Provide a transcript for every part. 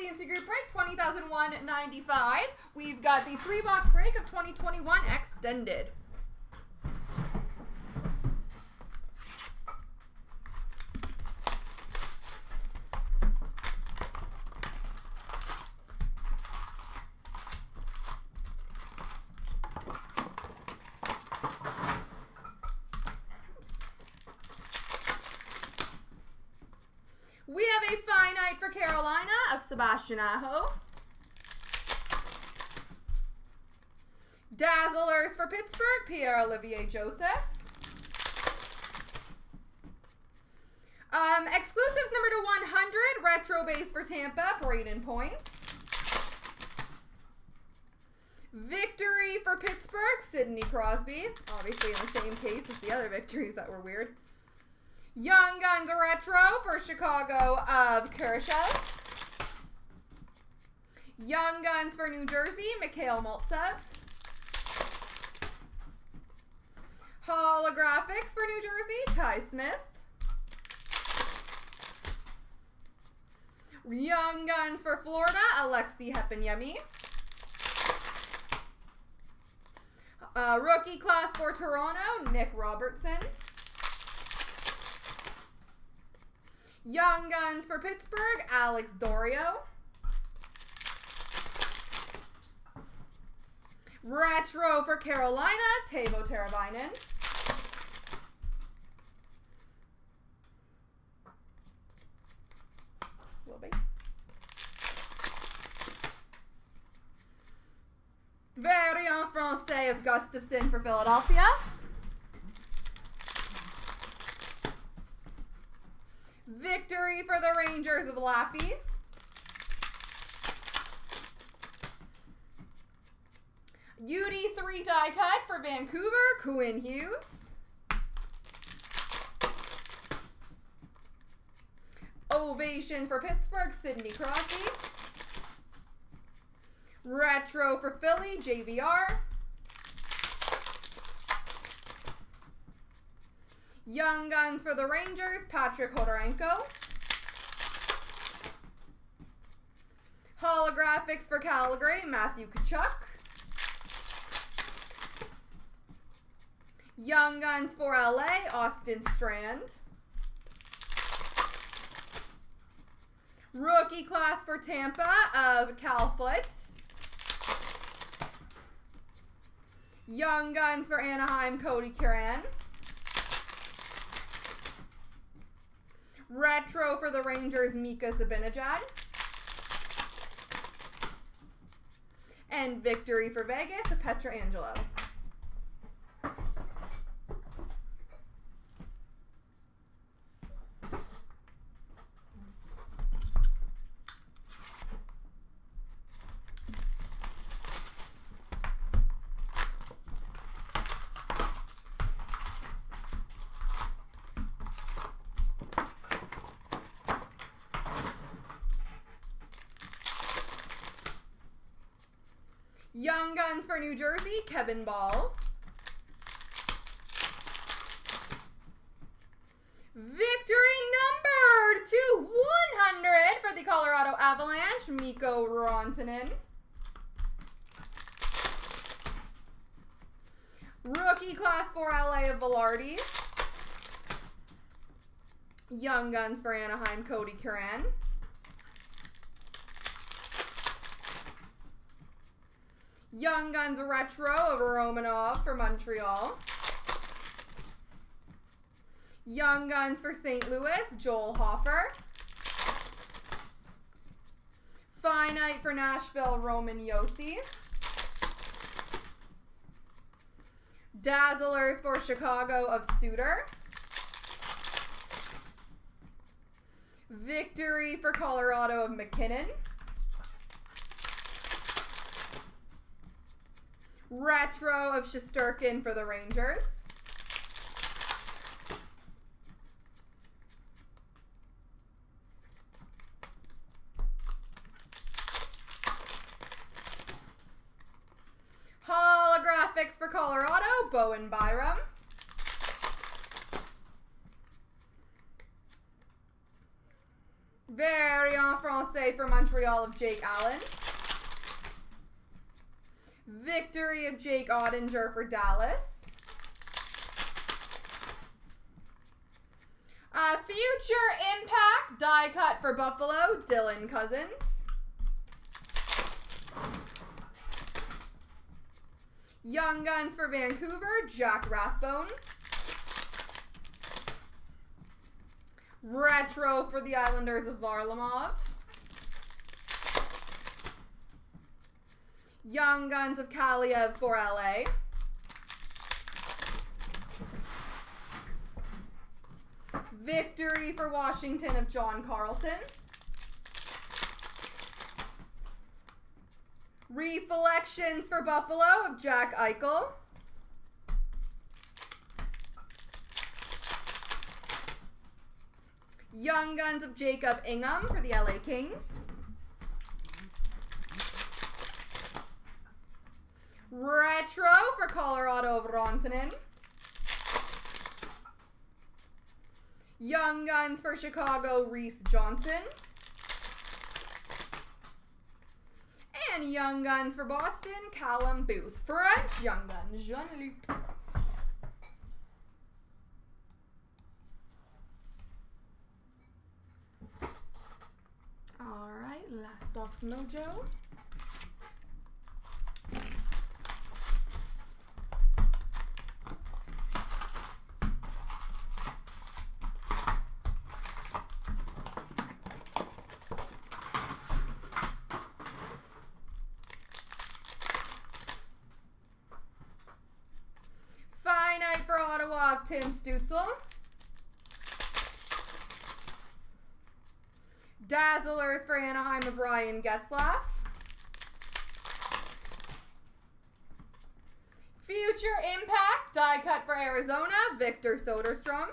CNC Group Break, 20,195. We've got the 3-box break of 2021 Extended. For Carolina of Sebastian Ajo. Dazzlers for Pittsburgh, Pierre-Olivier Joseph. Exclusives number to 100, retro base for Tampa, Braden Point. Victory for Pittsburgh, Sidney Crosby. Obviously in the same case as the other victories that were weird. Young Guns Retro for Chicago of Kershaw. Young Guns for New Jersey, Mikhail Maltsev. Holographics for New Jersey, Ty Smith. Young Guns for Florida, Alexi Heppenyemi. Rookie Class for Toronto, Nick Robertson. Young Guns for Pittsburgh, Alex Dorio. Retro for Carolina, Teuvo Teravainen. Variant Francais of Gustafson for Philadelphia. Victory for the Rangers of Laffy. UD3 die cut for Vancouver, Quinn Hughes. Ovation for Pittsburgh, Sidney Crosby. Retro for Philly, JVR. Young Guns for the Rangers, Patrick Hodorenko. Holographics for Calgary, Matthew Tkachuk. Young Guns for LA, Austin Strand. Rookie Class for Tampa of Calfoot. Young Guns for Anaheim, Cody Curran. Retro for the Rangers, Mika Zibanejad. And victory for Vegas, Petra Angelo. Young Guns for New Jersey, Kevin Ball. Victory numbered to 100 for the Colorado Avalanche, Miko Rantanen. Rookie Class 4 LA of Velarde. Young Guns for Anaheim, Cody Curran. Young Guns Retro of Romanov for Montreal. Young Guns for St. Louis, Joel Hofer. Finite for Nashville, Roman Yossi. Dazzlers for Chicago of Suter. Victory for Colorado of McKinnon. Retro of Shesterkin for the Rangers. Holographics for Colorado, Bowen Byram. Variant Francais Breakaway for Montreal of Jake Allen. Victory of Jake Ottinger for Dallas. Future Impact die cut for Buffalo, Dylan Cousins. Young Guns for Vancouver, Jack Rathbone. Retro for the Islanders of Varlamov. Young Guns of Kaliev for LA. Victory for Washington of John Carlson. Reflections for Buffalo of Jack Eichel. Young Guns of Jacob Ingham for the LA Kings. Retro for Colorado of Rantanen. Young Guns for Chicago, Reese Johnson. And Young Guns for Boston, Callum Booth. French Young Guns, Jean-Luc. All right, last box mojo. Tim Stutzel. Dazzlers for Anaheim of Ryan Getzlaf. Future Impact die cut for Arizona, Victor Soderstrom.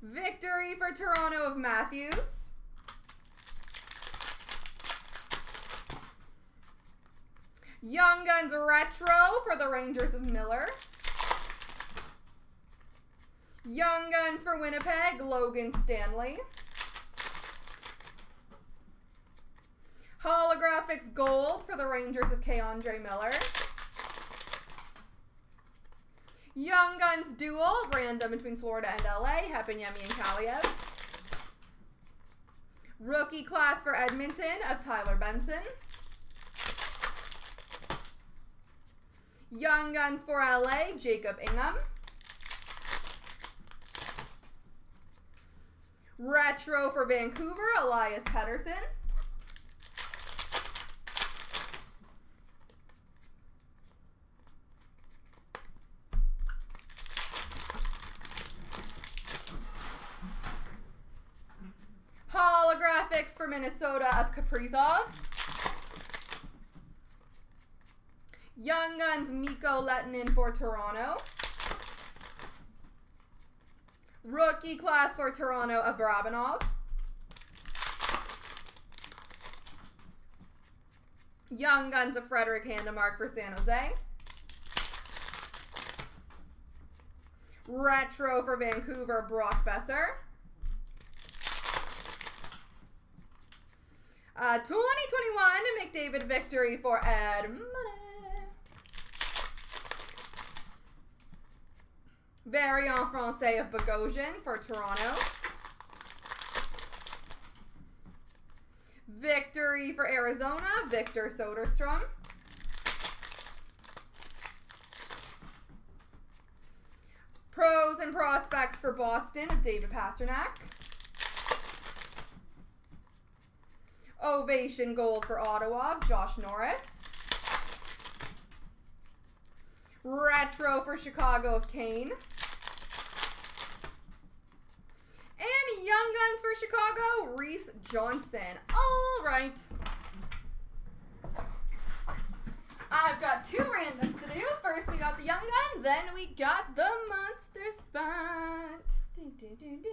Victory for Toronto of Matthews. Young Guns Retro for the Rangers of Miller. Young Guns for Winnipeg, Logan Stanley. Holographics Gold for the Rangers of Keandre Miller. Young Guns Dual, random between Florida and LA, Heppenyemi and Kaliev. Rookie Class for Edmonton of Tyler Benson. Young Guns for LA, Jacob Ingham. Retro for Vancouver, Elias Pettersson. Holographics for Minnesota of Kaprizov. Young Guns, Mikko Lehtinen for Toronto. Rookie Class for Toronto of Romanov. Young Guns of Frederik Handemark for San Jose. Retro for Vancouver, Brock Besser. 2021 McDavid victory for Edmonton. Variant Francais of Bogosian for Toronto. Victory for Arizona, Victor Soderstrom. Pros and Prospects for Boston of David Pastrnak. Ovation Gold for Ottawa of Josh Norris. Retro for Chicago of Kane. And Young Guns for Chicago, Reese Johnson. All right. I've got two randoms to do. First we got the Young Gun, then we got the Monster Spot. Doo, doo, doo, doo.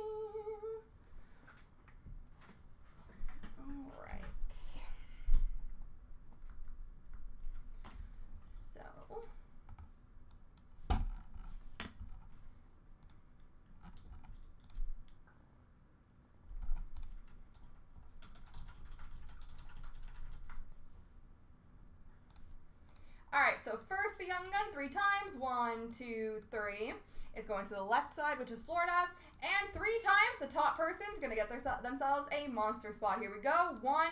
All right. for Young Gun 3 times. 1, 2, 3. It's going to the left side, which is Florida. And 3 times, the top person's going to get themselves a monster spot. Here we go. 1,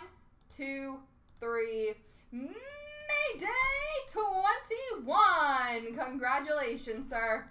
2, 3. Mayday 21. Congratulations, sir.